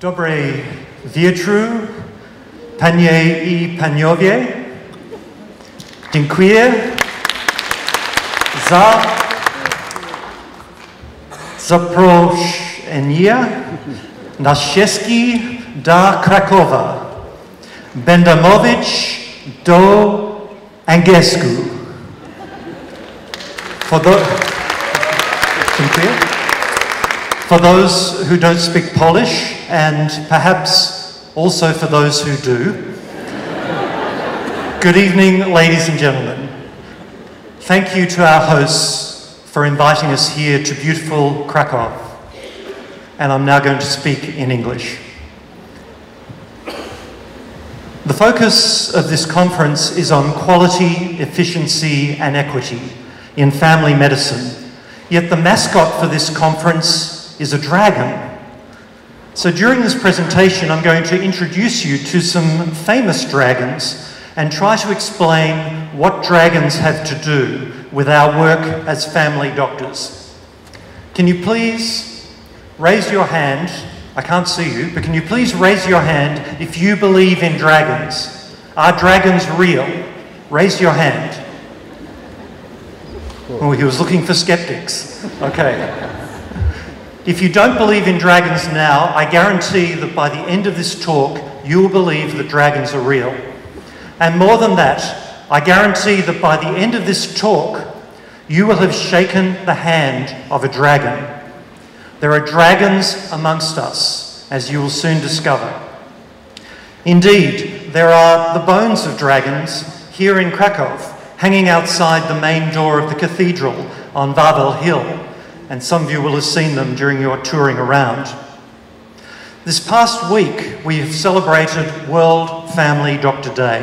Dobre wieczór, panie I panowie. Dziękuję za zaproszenie nas wszystkich do Krakowa. Będę mówić do angielsku. For those who don't speak Polish, and perhaps also for those who do, good evening, ladies and gentlemen. Thank you to our hosts for inviting us here to beautiful Krakow. And I'm now going to speak in English. The focus of this conference is on quality, efficiency, and equity in family medicine. Yet the mascot for this conference is a dragon. So during this presentation, I'm going to introduce you to some famous dragons and try to explain what dragons have to do with our work as family doctors. Can you please raise your hand? I can't see you, but can you please raise your hand if you believe in dragons? Are dragons real? Raise your hand. Oh, he was looking for skeptics. Okay. If you don't believe in dragons now, I guarantee that by the end of this talk, you will believe that dragons are real. And more than that, I guarantee that by the end of this talk, you will have shaken the hand of a dragon. There are dragons amongst us, as you will soon discover. Indeed, there are the bones of dragons here in Krakow, hanging outside the main door of the cathedral on Wawel Hill, and some of you will have seen them during your touring around. This past week, we have celebrated World Family Doctor Day,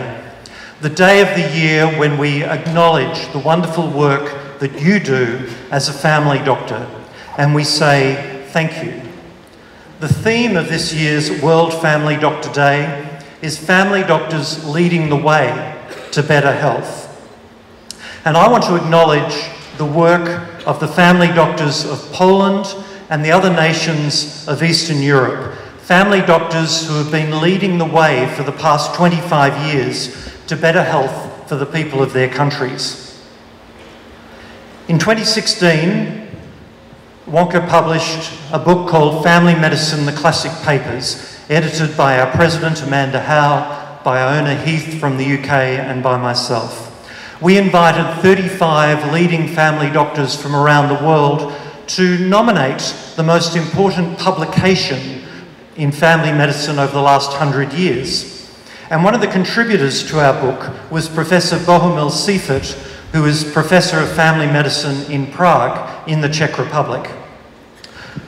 the day of the year when we acknowledge the wonderful work that you do as a family doctor, and we say thank you. The theme of this year's World Family Doctor Day is family doctors leading the way to better health. And I want to acknowledge the work of the family doctors of Poland and the other nations of Eastern Europe, family doctors who have been leading the way for the past 25 years to better health for the people of their countries. In 2016, Wonka published a book called Family Medicine, The Classic Papers, edited by our president, Amanda Howe, by Iona Heath from the UK, and by myself. We invited 35 leading family doctors from around the world to nominate the most important publication in family medicine over the last 100 years. And one of the contributors to our book was Professor Bohumil Seifert, who is Professor of Family Medicine in Prague in the Czech Republic.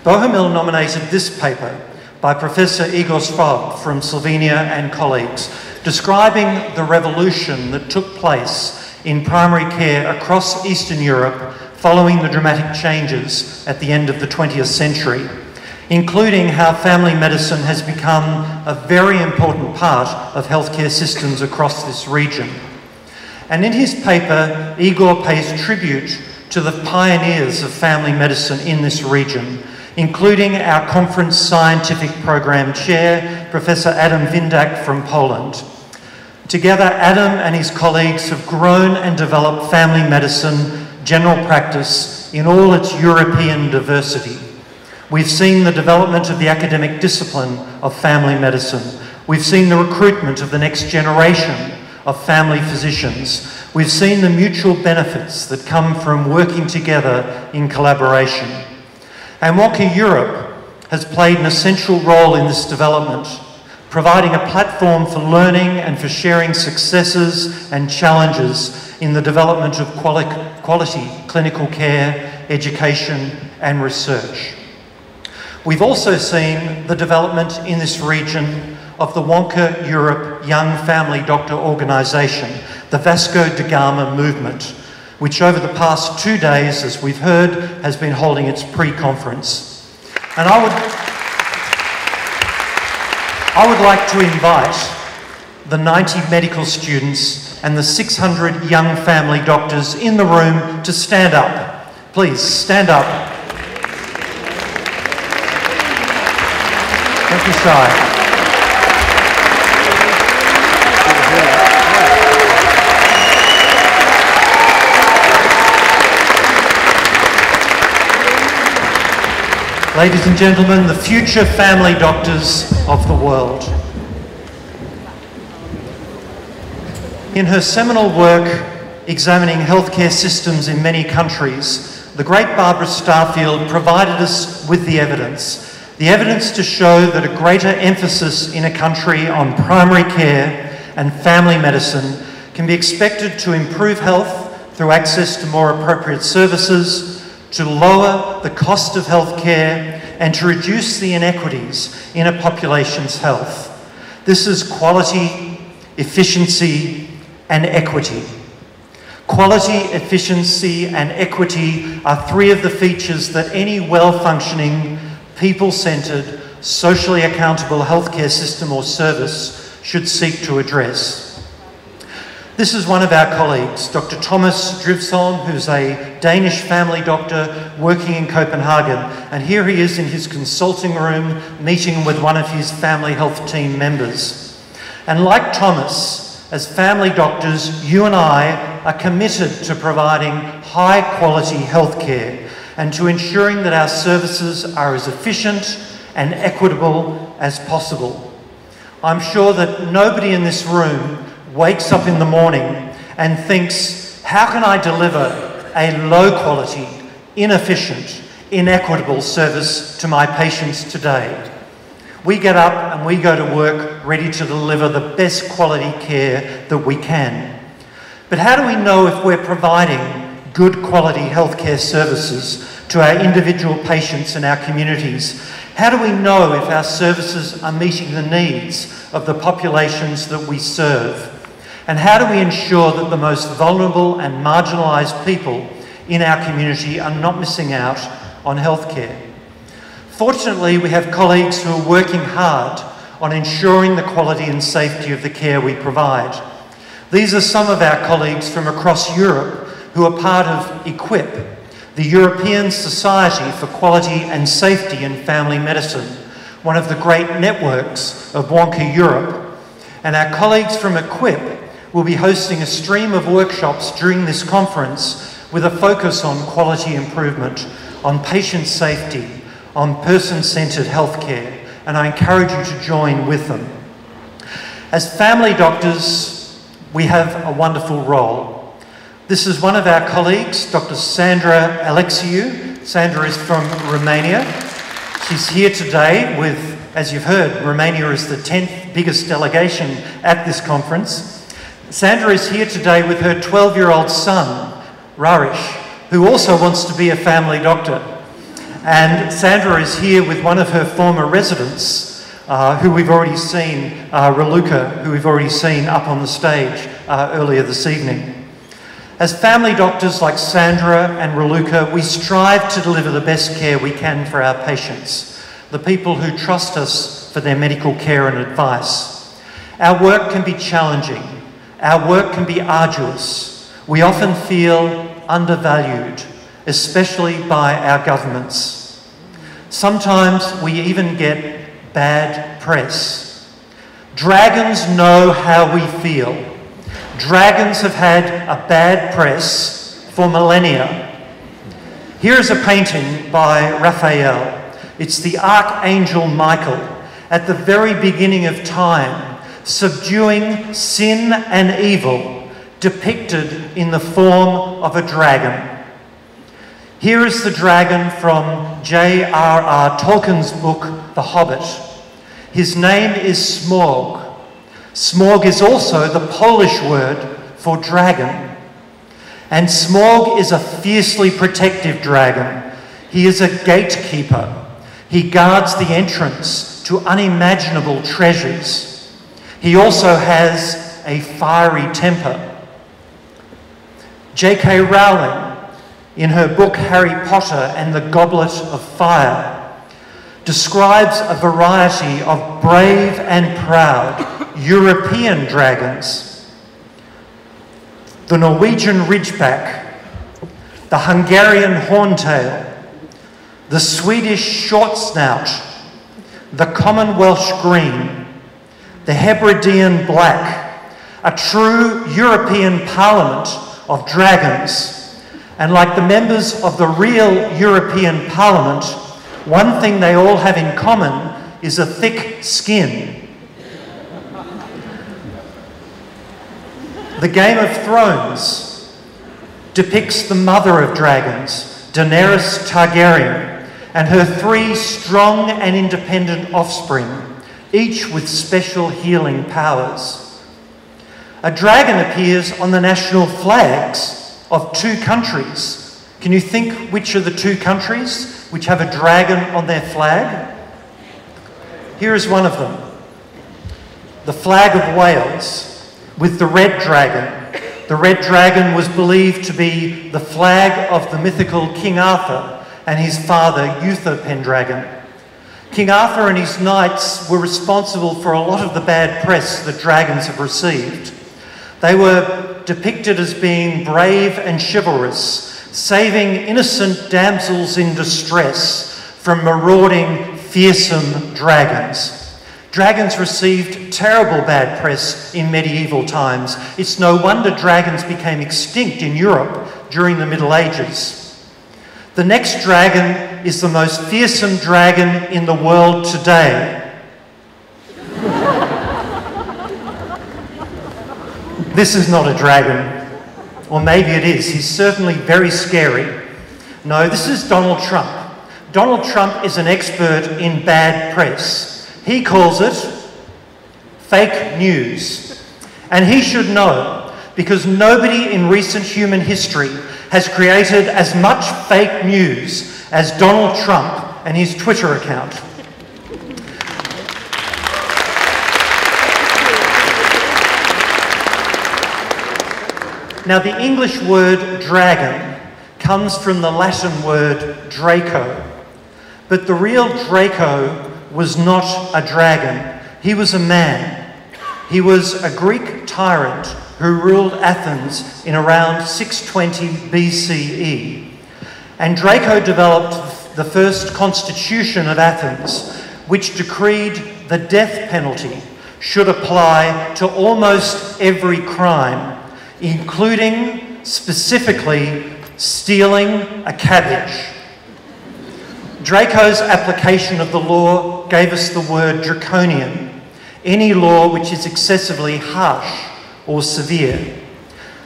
Bohumil nominated this paper by Professor Igor Švab from Slovenia and colleagues, describing the revolution that took place in primary care across Eastern Europe following the dramatic changes at the end of the 20th century, including how family medicine has become a very important part of healthcare systems across this region. And in his paper, Igor pays tribute to the pioneers of family medicine in this region, including our conference scientific program chair, Professor Adam Windak from Poland. Together, Adam and his colleagues have grown and developed family medicine general practice in all its European diversity. We've seen the development of the academic discipline of family medicine. We've seen the recruitment of the next generation of family physicians. We've seen the mutual benefits that come from working together in collaboration. And Wonka Europe has played an essential role in this development, providing a platform for learning and for sharing successes and challenges in the development of quality clinical care, education, and research. We've also seen the development in this region of the Wonka Europe Young Family Doctor Organisation, the Vasco da Gama Movement, which over the past 2 days, as we've heard, has been holding its pre-conference. And I would like to invite the 90 medical students and the 600 young family doctors in the room to stand up. Please, stand up. Thank you side. Ladies and gentlemen, the future family doctors of the world. In her seminal work examining healthcare systems in many countries, the great Barbara Starfield provided us with the evidence to show that a greater emphasis in a country on primary care and family medicine can be expected to improve health through access to more appropriate services, to lower the cost of health care, and to reduce the inequities in a population's health. This is quality, efficiency, and equity. Quality, efficiency, and equity are three of the features that any well-functioning, people-centred, socially accountable healthcare system or service should seek to address. This is one of our colleagues, Dr. Thomas Drivsøn, who's a Danish family doctor working in Copenhagen. And here he is in his consulting room, meeting with one of his family health team members. And like Thomas, as family doctors, you and I are committed to providing high quality healthcare and to ensuring that our services are as efficient and equitable as possible. I'm sure that nobody in this room wakes up in the morning and thinks, how can I deliver a low-quality, inefficient, inequitable service to my patients today? We get up and we go to work ready to deliver the best quality care that we can. But how do we know if we're providing good quality healthcare services to our individual patients and our communities? How do we know if our services are meeting the needs of the populations that we serve? And how do we ensure that the most vulnerable and marginalised people in our community are not missing out on healthcare? Fortunately, we have colleagues who are working hard on ensuring the quality and safety of the care we provide. These are some of our colleagues from across Europe who are part of EQUIP, the European Society for Quality and Safety in Family Medicine, one of the great networks of Wonka Europe. And our colleagues from EQUIP will be hosting a stream of workshops during this conference with a focus on quality improvement, on patient safety, on person-centred healthcare, and I encourage you to join with them. As family doctors, we have a wonderful role. This is one of our colleagues, Dr. Sandra Alexiu. Sandra is from Romania. She's here today with, as you've heard, Romania is the 10th biggest delegation at this conference. Sandra is here today with her 12-year-old son, Raresh, who also wants to be a family doctor. And Sandra is here with one of her former residents, who we've already seen, Raluca, who we've already seen up on the stage earlier this evening. As family doctors like Sandra and Raluca, we strive to deliver the best care we can for our patients, the people who trust us for their medical care and advice. Our work can be challenging. Our work can be arduous. We often feel undervalued, especially by our governments. Sometimes we even get bad press. Dragons know how we feel. Dragons have had a bad press for millennia. Here is a painting by Raphael. It's the Archangel Michael at the very beginning of time, subduing sin and evil, depicted in the form of a dragon. Here is the dragon from J.R.R. Tolkien's book, The Hobbit. His name is Smaug. Smaug is also the Polish word for dragon. And Smaug is a fiercely protective dragon. He is a gatekeeper. He guards the entrance to unimaginable treasures. He also has a fiery temper. J.K. Rowling, in her book Harry Potter and the Goblet of Fire, describes a variety of brave and proud European dragons. The Norwegian Ridgeback, the Hungarian Horntail, the Swedish Shortsnout, the common Welsh green, the Hebridean black, a true European Parliament of dragons. And like the members of the real European Parliament, one thing they all have in common is a thick skin. The Game of Thrones depicts the mother of dragons, Daenerys Targaryen, and her three strong and independent offspring, each with special healing powers. A dragon appears on the national flags of two countries. Can you think which are the two countries which have a dragon on their flag? Here is one of them, the flag of Wales, with the red dragon. The red dragon was believed to be the flag of the mythical King Arthur and his father, Uther Pendragon. King Arthur and his knights were responsible for a lot of the bad press that dragons have received. They were depicted as being brave and chivalrous, saving innocent damsels in distress from marauding, fearsome dragons. Dragons received terrible bad press in medieval times. It's no wonder dragons became extinct in Europe during the Middle Ages. The next dragon is the most fearsome dragon in the world today. This is not a dragon. Or maybe it is. He's certainly very scary. No, this is Donald Trump. Donald Trump is an expert in bad press. He calls it fake news. And he should know, because nobody in recent human history has created as much fake news as Donald Trump and his Twitter account. Now, the English word dragon comes from the Latin word Draco, but the real Draco was not a dragon. He was a man. He was a Greek tyrant who ruled Athens in around 620 BCE. And Draco developed the first constitution of Athens, which decreed the death penalty should apply to almost every crime, including specifically stealing a cabbage. Draco's application of the law gave us the word draconian, any law which is excessively harsh or severe.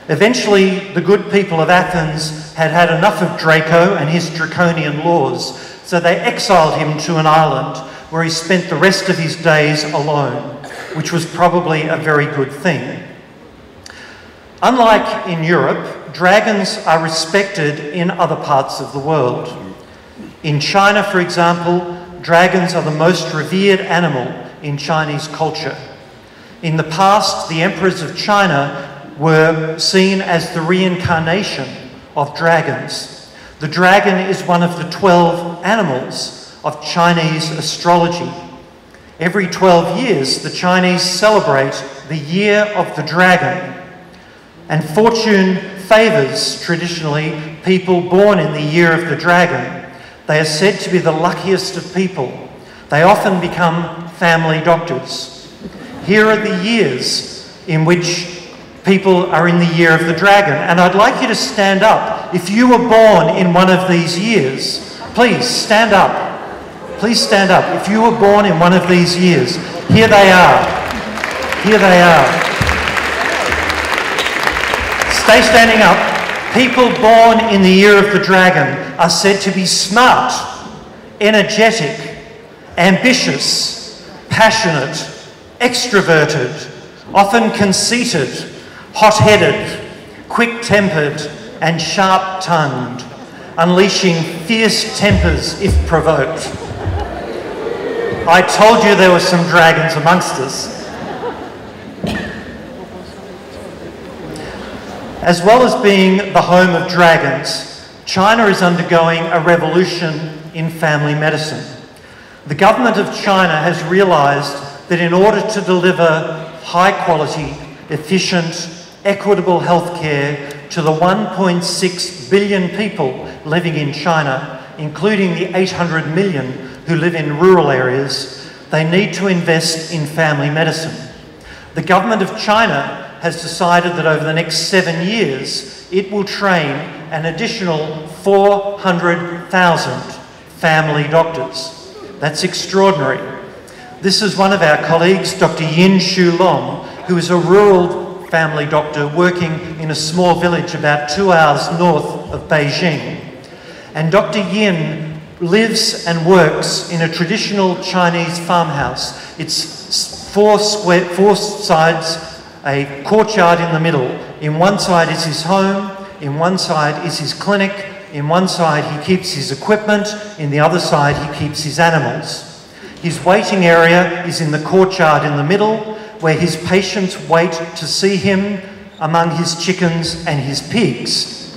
Eventually, the good people of Athens had had enough of Draco and his draconian laws, so they exiled him to an island where he spent the rest of his days alone, which was probably a very good thing. Unlike in Europe, dragons are respected in other parts of the world. In China, for example, dragons are the most revered animal in Chinese culture. In the past, the emperors of China were seen as the reincarnation of dragons. The dragon is one of the 12 animals of Chinese astrology. Every 12 years, the Chinese celebrate the Year of the Dragon, and fortune favours, traditionally, people born in the Year of the Dragon. They are said to be the luckiest of people. They often become family doctors. Here are the years in which people are in the Year of the Dragon, and I'd like you to stand up. If you were born in one of these years, please stand up. Please stand up. If you were born in one of these years, here they are. Here they are. Stay standing up. People born in the Year of the Dragon are said to be smart, energetic, ambitious, passionate, extroverted, often conceited, hot-headed, quick-tempered, and sharp-tongued, unleashing fierce tempers if provoked. I told you there were some dragons amongst us. As well as being the home of dragons, China is undergoing a revolution in family medicine. The government of China has realised that in order to deliver high-quality, efficient, equitable health care to the 1.6 billion people living in China, including the 800 million who live in rural areas, They need to invest in family medicine. The government of China has decided that over the next 7 years, it will train an additional 400,000 family doctors. That's extraordinary. This is one of our colleagues, Dr. Yin Shu Long, who is a rural family doctor working in a small village about 2 hours north of Beijing. And Dr. Yin lives and works in a traditional Chinese farmhouse. It's four sides, a courtyard in the middle. In one side is his home, in one side is his clinic, in one side he keeps his equipment, in the other side he keeps his animals. His waiting area is in the courtyard in the middle, where his patients wait to see him among his chickens and his pigs.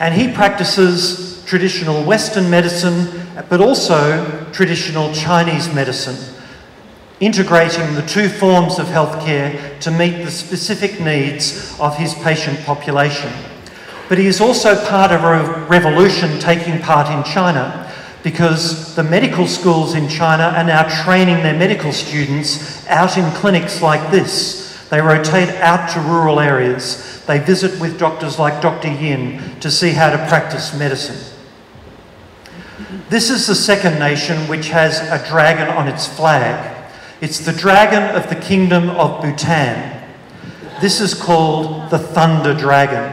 And he practices traditional Western medicine, but also traditional Chinese medicine, integrating the two forms of healthcare to meet the specific needs of his patient population. But he is also part of a revolution taking part in China, because the medical schools in China are now training their medical students out in clinics like this. They rotate out to rural areas. They visit with doctors like Dr. Yin to see how to practice medicine. This is the second nation which has a dragon on its flag. It's the dragon of the Kingdom of Bhutan. This is called the Thunder Dragon.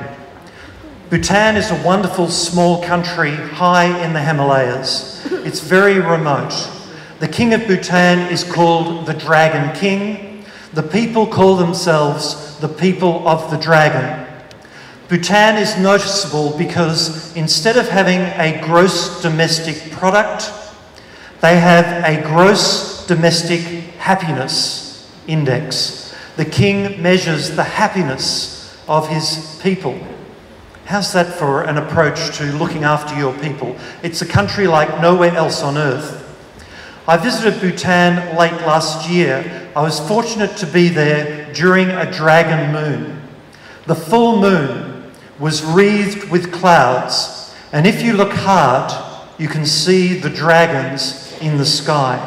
Bhutan is a wonderful small country high in the Himalayas. It's very remote. The King of Bhutan is called the Dragon King. The people call themselves the people of the dragon. Bhutan is noticeable because instead of having a gross domestic product, they have a gross domestic happiness index. The king measures the happiness of his people. How's that for an approach to looking after your people? It's a country like nowhere else on earth. I visited Bhutan late last year. I was fortunate to be there during a dragon moon. The full moon was wreathed with clouds, and if you look hard, you can see the dragons in the sky.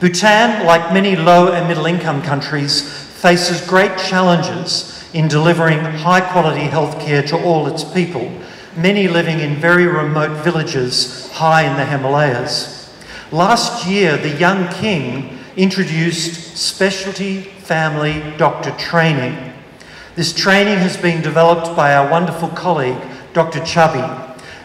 Bhutan, like many low and middle income countries, faces great challenges in delivering high quality healthcare to all its people, many living in very remote villages high in the Himalayas. Last year, the young king introduced specialty family doctor training. This training has been developed by our wonderful colleague, Dr. Chubby,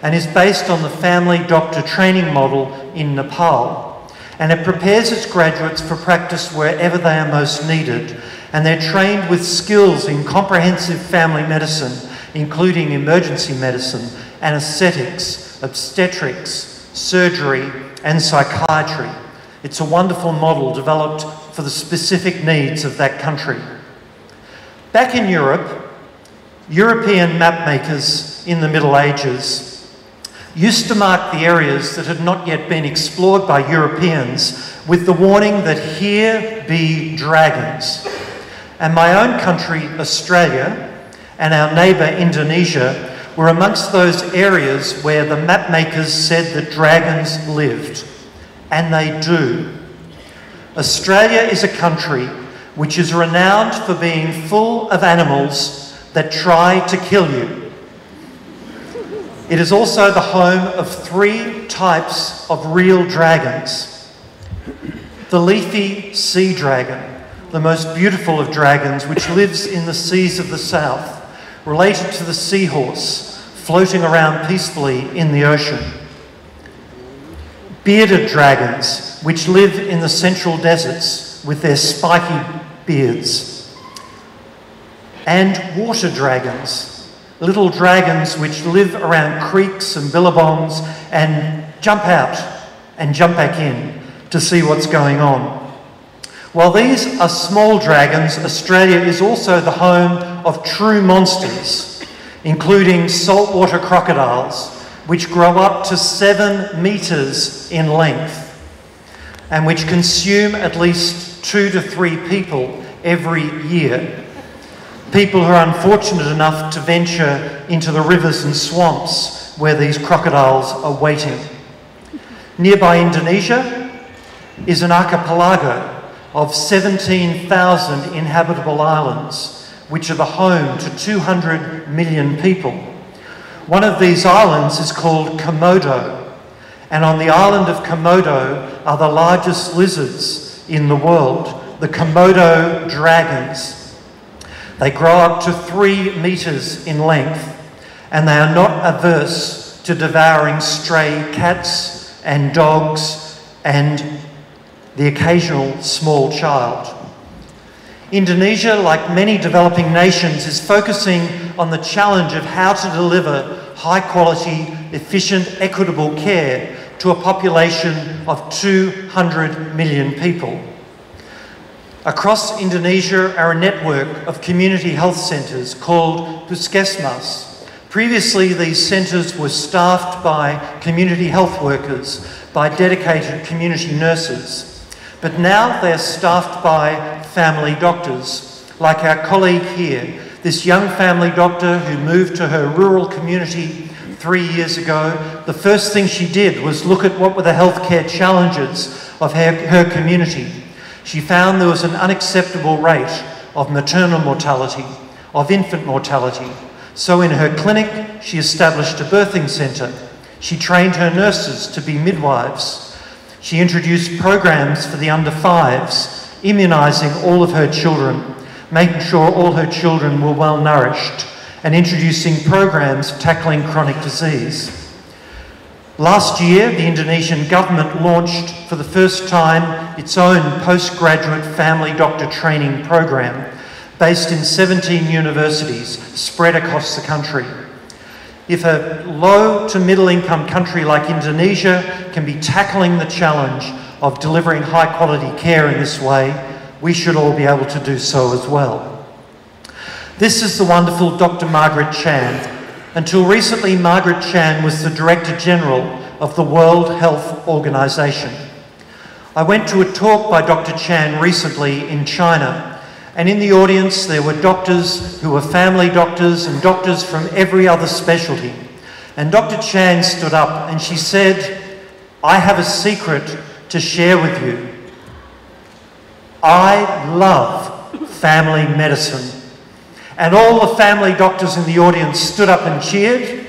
and is based on the family doctor training model in Nepal. And it prepares its graduates for practice wherever they are most needed. And they're trained with skills in comprehensive family medicine, including emergency medicine, anaesthetics, obstetrics, surgery, and psychiatry. It's a wonderful model developed for the specific needs of that country. Back in Europe, European mapmakers in the Middle Ages used to mark the areas that had not yet been explored by Europeans with the warning that here be dragons. And my own country, Australia, and our neighbour, Indonesia, were amongst those areas where the mapmakers said that dragons lived. And they do. Australia is a country which is renowned for being full of animals that try to kill you. It is also the home of three types of real dragons. The leafy sea dragon, the most beautiful of dragons, which lives in the seas of the south, related to the seahorse, floating around peacefully in the ocean. Bearded dragons, which live in the central deserts with their spiky beards. And water dragons, little dragons which live around creeks and billabongs and jump out and jump back in to see what's going on. While these are small dragons, Australia is also the home of true monsters, including saltwater crocodiles, which grow up to 7 metres in length and which consume at least 2 to 3 people every year. People who are unfortunate enough to venture into the rivers and swamps where these crocodiles are waiting. Nearby Indonesia, is an archipelago of 17,000 inhabitable islands, which are the home to 200 million people. One of these islands is called Komodo, and on the island of Komodo are the largest lizards in the world, the Komodo dragons. They grow up to 3 metres in length, and they are not averse to devouring stray cats and dogs and the occasional small child. Indonesia, like many developing nations, is focusing on the challenge of how to deliver high-quality, efficient, equitable care to a population of 200 million people. Across Indonesia are a network of community health centres called puskesmas. Previously, these centres were staffed by community health workers, by dedicated community nurses, but now they're staffed by family doctors, like our colleague here, this young family doctor who moved to her rural community 3 years ago. The first thing she did was look at what were the healthcare challenges of her community. She found there was an unacceptable rate of maternal mortality, of infant mortality. So in her clinic, she established a birthing centre. She trained her nurses to be midwives. She introduced programs for the under-5s, immunising all of her children, making sure all her children were well nourished, and introducing programs tackling chronic disease. Last year, the Indonesian government launched for the first time its own postgraduate family doctor training program, based in 17 universities spread across the country. If a low to middle income country like Indonesia can be tackling the challenge of delivering high quality care in this way, we should all be able to do so as well. This is the wonderful Dr. Margaret Chan. Until recently, Margaret Chan was the Director General of the World Health Organization. I went to a talk by Dr. Chan recently in China, and in the audience there were doctors who were family doctors and doctors from every other specialty. And Dr. Chan stood up and she said, "I have a secret to share with you. I love family medicine." And all the family doctors in the audience stood up and cheered,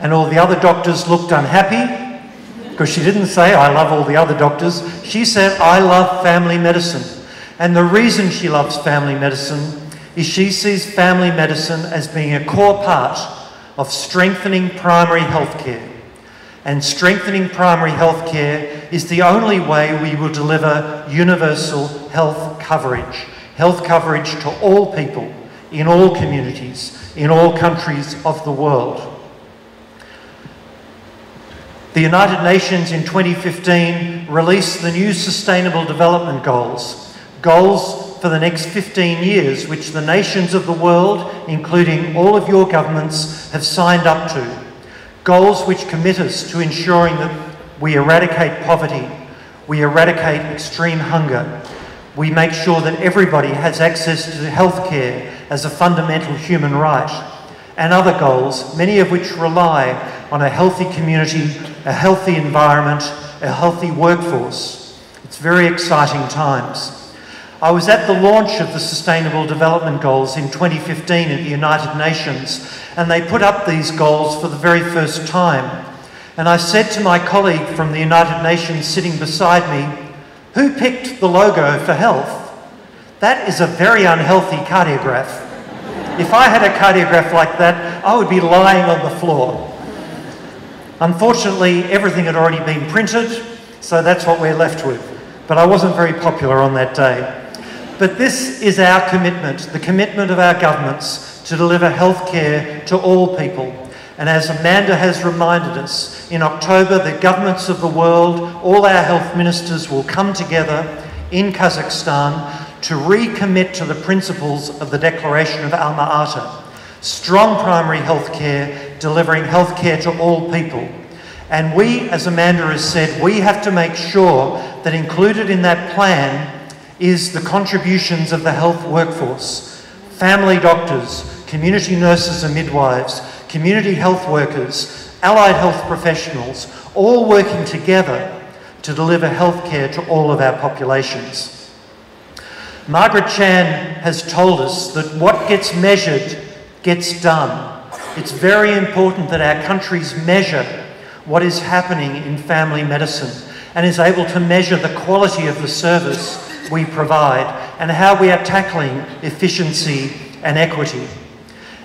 and all the other doctors looked unhappy, because she didn't say, "I love all the other doctors." She said, "I love family medicine." And the reason she loves family medicine is she sees family medicine as being a core part of strengthening primary health care. And strengthening primary health care is the only way we will deliver universal health coverage to all people, in all communities, in all countries of the world. The United Nations in 2015 released the new Sustainable Development Goals, goals for the next 15 years, which the nations of the world, including all of your governments, have signed up to. Goals which commit us to ensuring that we eradicate poverty, we eradicate extreme hunger, we make sure that everybody has access to health care as a fundamental human right, and other goals, many of which rely on a healthy community, a healthy environment, a healthy workforce. It's very exciting times. I was at the launch of the Sustainable Development Goals in 2015 at the United Nations, and they put up these goals for the very first time. And I said to my colleague from the United Nations sitting beside me, "Who picked the logo for health? That is a very unhealthy cardiograph. If I had a cardiograph like that, I would be lying on the floor." Unfortunately, everything had already been printed, so that's what we're left with. But I wasn't very popular on that day. But this is our commitment, the commitment of our governments to deliver health care to all people. And as Amanda has reminded us, in October, the governments of the world, all our health ministers will come together in Kazakhstan to recommit to the principles of the Declaration of Alma-Ata. Strong primary health care, delivering health care to all people. And we, as Amanda has said, we have to make sure that included in that plan is the contributions of the health workforce, family doctors, community nurses and midwives, community health workers, allied health professionals, all working together to deliver healthcare to all of our populations. Margaret Chan has told us that what gets measured gets done. It's very important that our countries measure what is happening in family medicine and is able to measure the quality of the service we provide and how we are tackling efficiency and equity.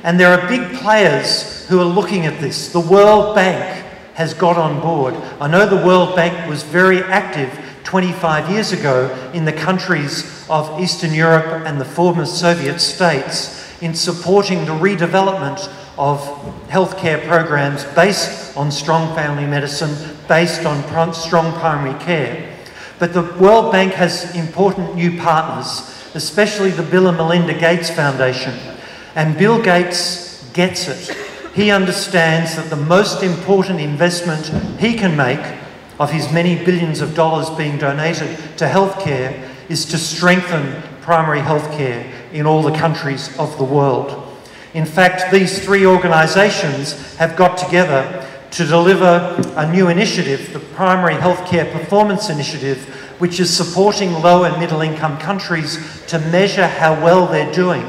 And there are big players who are looking at this. The World Bank has got on board. I know the World Bank was very active 25 years ago in the countries of Eastern Europe and the former Soviet states in supporting the redevelopment of healthcare programs based on strong family medicine, based on strong primary care. But the World Bank has important new partners, especially the Bill and Melinda Gates Foundation. And Bill Gates gets it. He understands that the most important investment he can make of his many billions of dollars being donated to healthcare is to strengthen primary healthcare in all the countries of the world. In fact, these three organisations have got together to deliver a new initiative, the Primary Healthcare Performance Initiative, which is supporting low and middle income countries to measure how well they're doing.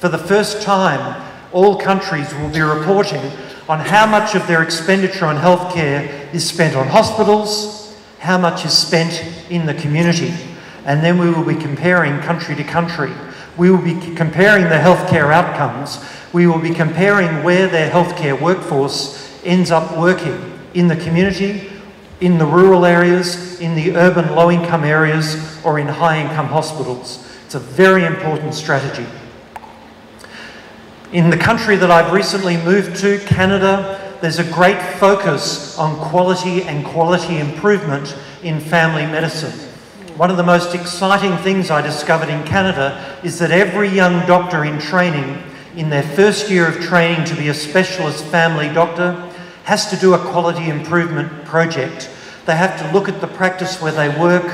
For the first time, all countries will be reporting on how much of their expenditure on healthcare is spent on hospitals, how much is spent in the community, and then we will be comparing country to country. We will be comparing their healthcare outcomes. We will be comparing where their healthcare workforce ends up working in the community, in the rural areas, in the urban low-income areas, or in high-income hospitals. It's a very important strategy. In the country that I've recently moved to, Canada, there's a great focus on quality and quality improvement in family medicine. One of the most exciting things I discovered in Canada is that every young doctor in training, in their first year of training to be a specialist family doctor, has to do a quality improvement project. They have to look at the practice where they work,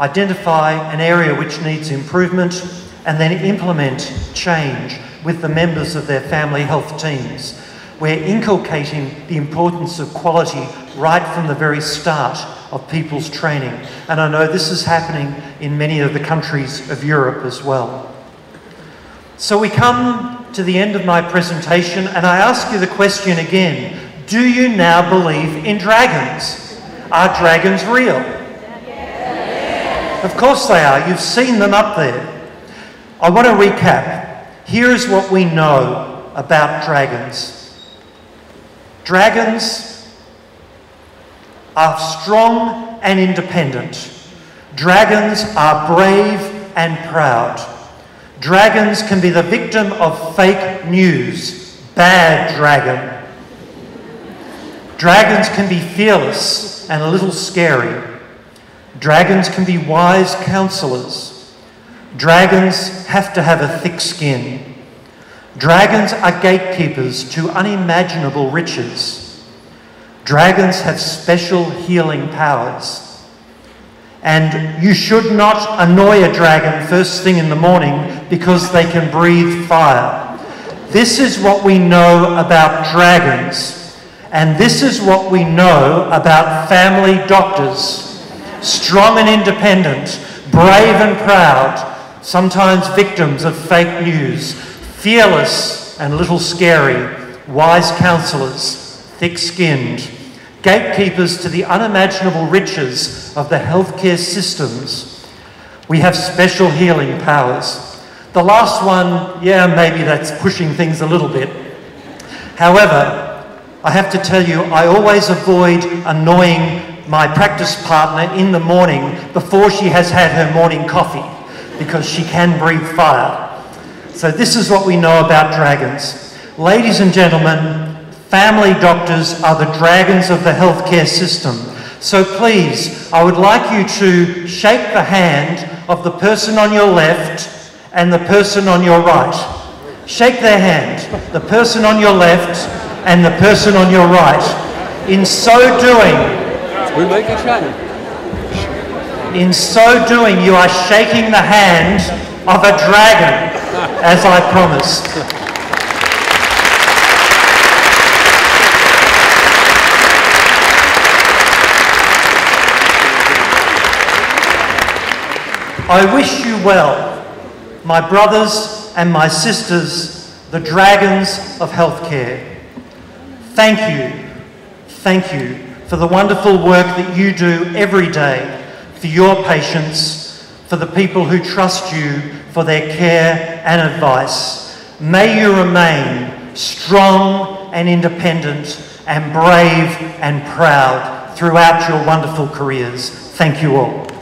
identify an area which needs improvement, and then implement change with the members of their family health teams. We're inculcating the importance of quality right from the very start of people's training. And I know this is happening in many of the countries of Europe as well. So we come to the end of my presentation and I ask you the question again, do you now believe in dragons? Are dragons real? Yes. Of course they are, you've seen them up there. I want to recap. Here's what we know about dragons. Dragons are strong and independent. Dragons are brave and proud. Dragons can be the victim of fake news. Bad dragon. Dragons can be fearless and a little scary. Dragons can be wise counselors. Dragons have to have a thick skin. Dragons are gatekeepers to unimaginable riches. Dragons have special healing powers. And you should not annoy a dragon first thing in the morning because they can breathe fire. This is what we know about dragons. And this is what we know about family doctors. Strong and independent, brave and proud, sometimes victims of fake news, fearless and a little scary, wise counselors, thick-skinned, gatekeepers to the unimaginable riches of the healthcare systems. We have special healing powers. The last one, yeah, maybe that's pushing things a little bit. However, I have to tell you, I always avoid annoying my practice partner in the morning before she has had her morning coffee, because she can breathe fire. So this is what we know about dragons. Ladies and gentlemen, family doctors are the dragons of the healthcare system. So please, I would like you to shake the hand of the person on your left and the person on your right. Shake their hand, the person on your left and the person on your right. In so doing, you are shaking the hand of a dragon, as I promised. I wish you well, my brothers and my sisters, the dragons of healthcare. Thank you for the wonderful work that you do every day, for your patients, for the people who trust you, for their care and advice. May you remain strong and independent and brave and proud throughout your wonderful careers. Thank you all.